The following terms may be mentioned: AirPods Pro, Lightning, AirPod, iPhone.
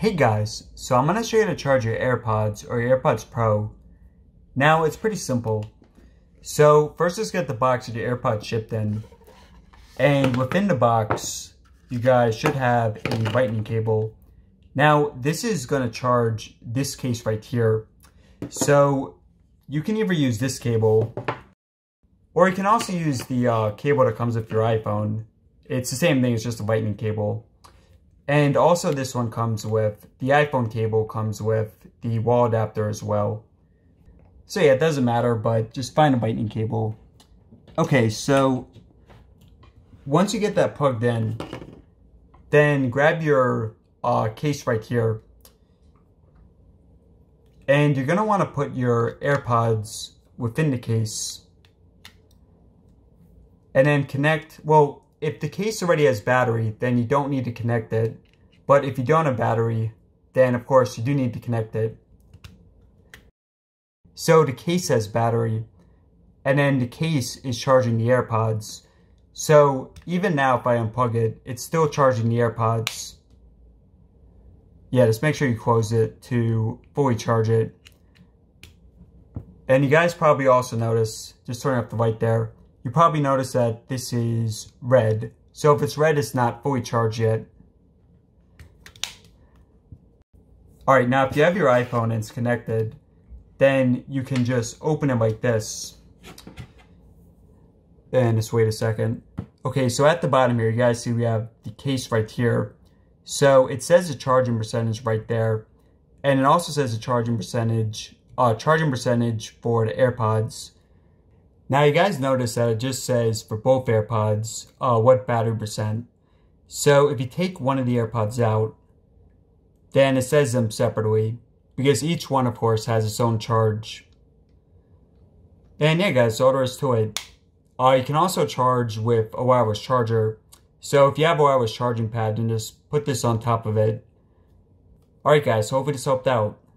Hey guys, so I'm going to show you how to charge your AirPods or your AirPods Pro. Now it's pretty simple. So first let's get the box of your AirPods shipped in. And within the box, you guys should have a lightning cable. Now this is going to charge this case right here. So you can either use this cable, or you can also use the cable that comes with your iPhone. It's the same thing, it's just a lightning cable. And also this one comes with, the iPhone cable comes with the wall adapter as well. So yeah, it doesn't matter, but just find a lightning cable. Okay, so once you get that plugged in, then grab your case right here. And you're gonna wanna put your AirPods within the case. And then connect, well, if the case already has battery, then you don't need to connect it. But if you don't have battery, then of course you do need to connect it. So the case has battery, and then the case is charging the AirPods. So even now if I unplug it, it's still charging the AirPods. Yeah, just make sure you close it to fully charge it. And you guys probably also notice, just turning up the light there, you probably notice that this is red. So if it's red, it's not fully charged yet. All right, now if you have your iPhone and it's connected, then you can just open it like this. Then just wait a second. Okay, so at the bottom here, you guys see we have the case right here. So it says the charging percentage right there. And it also says the charging percentage for the AirPods. Now you guys notice that it just says for both AirPods, what battery percent. So if you take one of the AirPods out, then it says them separately, because each one of course has its own charge. And yeah guys, so there is to it. You can also charge with a wireless charger. So if you have a wireless charging pad, then just put this on top of it. Alright guys, hopefully this helped out.